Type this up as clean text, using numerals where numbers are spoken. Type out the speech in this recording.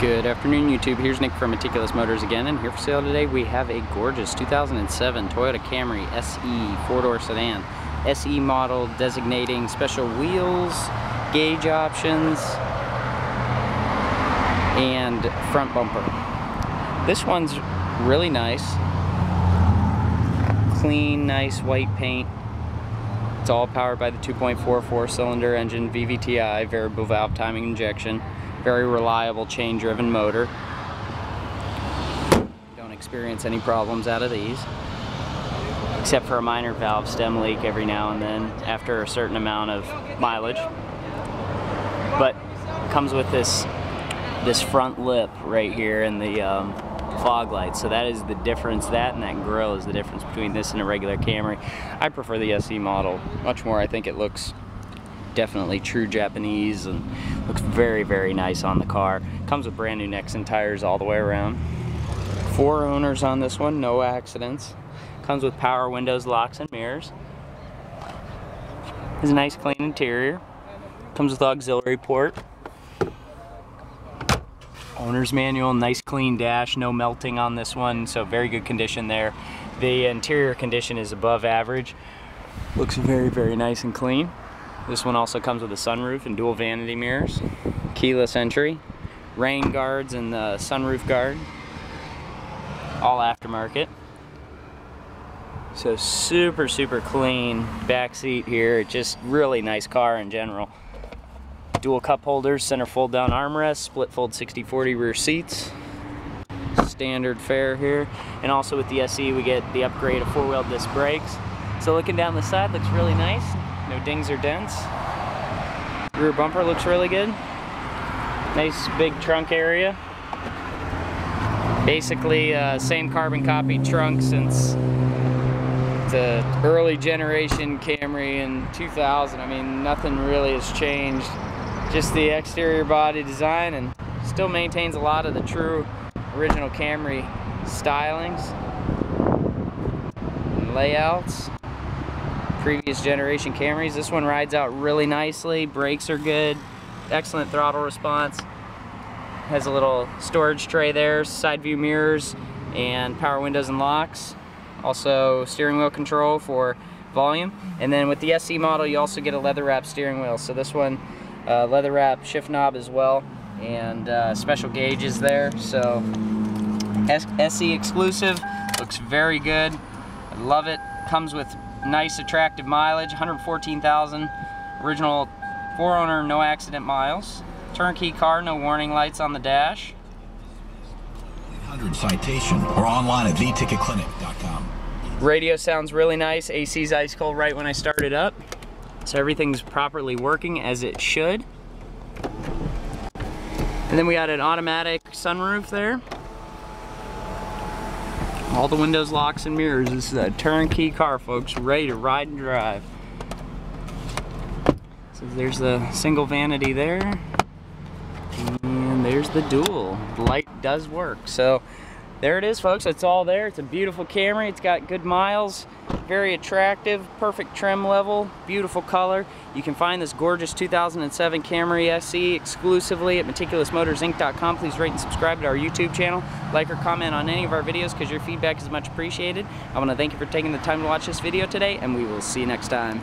Good afternoon, YouTube. Here's Nick from Meticulous Motors again, and here for sale today we have a gorgeous 2007 Toyota Camry SE four-door sedan. SE model, designating special wheels, gauge options, and front bumper. This one's really nice. Clean, nice white paint. It's all powered by the 2.44 cylinder engine, VVTi, variable valve timing injection. Very reliable chain-driven motor. Don't experience any problems out of these, except for a minor valve stem leak every now and then after a certain amount of mileage. But comes with this front lip right here and the fog lights. So that is the difference. That and that grille is the difference between this and a regular Camry. I prefer the SE model much more. I think it looks definitely true Japanese and looks very, very nice on the car. Comes with brand new Nexen tires all the way around. 4 owners on this one, no accidents. Comes with power windows, locks, and mirrors. Has a nice clean interior. Comes with auxiliary port. Owner's manual, nice clean dash, no melting on this one, so very good condition there. The interior condition is above average. Looks very, very nice and clean. This one also comes with a sunroof and dual vanity mirrors, keyless entry, rain guards and the sunroof guard, all aftermarket. So super, super clean back seat here. Just really nice car in general. Dual cup holders, center fold down armrest, split fold 60/40 rear seats. Standard fare here. And also with the SE we get the upgrade of 4-wheel disc brakes. So looking down the side, looks really nice. No dings or dents. Rear bumper looks really good. Nice big trunk area. Basically same carbon copy trunk since the early generation Camry in 2000. I mean, nothing really has changed. Just the exterior body design, and still maintains a lot of the true original Camry stylings and layouts. Previous generation Camrys. This one rides out really nicely. Brakes are good. Excellent throttle response. Has a little storage tray there, side view mirrors, and power windows and locks. Also steering wheel control for volume. And then with the SE model you also get a leather wrap steering wheel. So this one, leather wrap shift knob as well, and special gauges there. So SE exclusive. Looks very good. I love it. Comes with nice attractive mileage, 114,000, original 4-owner, no accident miles, turnkey car, no warning lights on the dash. 800 citation or online at theticketclinic.com. Radio sounds really nice. AC's ice cold right when I start it up, so everything's properly working as it should. And then we got an automatic sunroof there. All the windows, locks, and mirrors. This is a turnkey car, folks, ready to ride and drive. So there's the single vanity there, and there's the dual. The light does work. So there it is, folks. It's all there. It's a beautiful Camry. It's got good miles, very attractive, perfect trim level, beautiful color. You can find this gorgeous 2007 Camry SE exclusively at meticulousmotorsinc.com. Please rate and subscribe to our YouTube channel. Like or comment on any of our videos because your feedback is much appreciated. I want to thank you for taking the time to watch this video today, and we will see you next time.